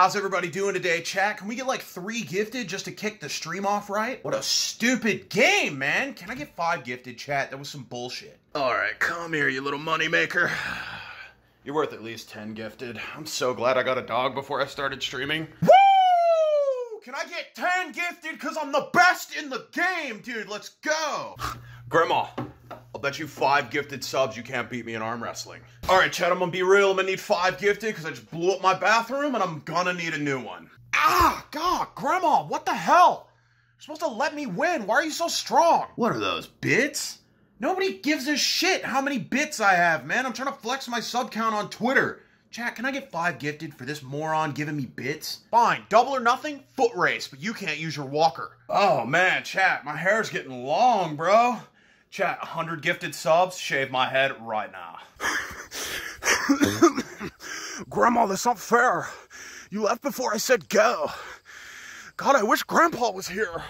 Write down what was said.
How's everybody doing today, chat? Can we get like 3 gifted just to kick the stream off right? What a stupid game, man. Can I get 5 gifted, chat? That was some bullshit. All right, come here, you little moneymaker. You're worth at least 10 gifted. I'm so glad I got a dog before I started streaming. Woo! Can I get 10 gifted because I'm the best in the game, dude? Let's go. Grandma, I'll bet you 5 gifted subs you can't beat me in arm wrestling. All right, chat, I'm gonna be real. I'm gonna need 5 gifted because I just blew up my bathroom and I'm gonna need a new one. Ah, God, Grandma, what the hell? You're supposed to let me win. Why are you so strong? What are those, bits? Nobody gives a shit how many bits I have, man. I'm trying to flex my sub count on Twitter. Chat, can I get 5 gifted for this moron giving me bits? Fine, double or nothing, foot race, but you can't use your walker. Oh, man, chat, my hair's getting long, bro. Chat, 100 gifted subs, shave my head right now. Grandma, that's not fair. You left before I said go. God, I wish Grandpa was here.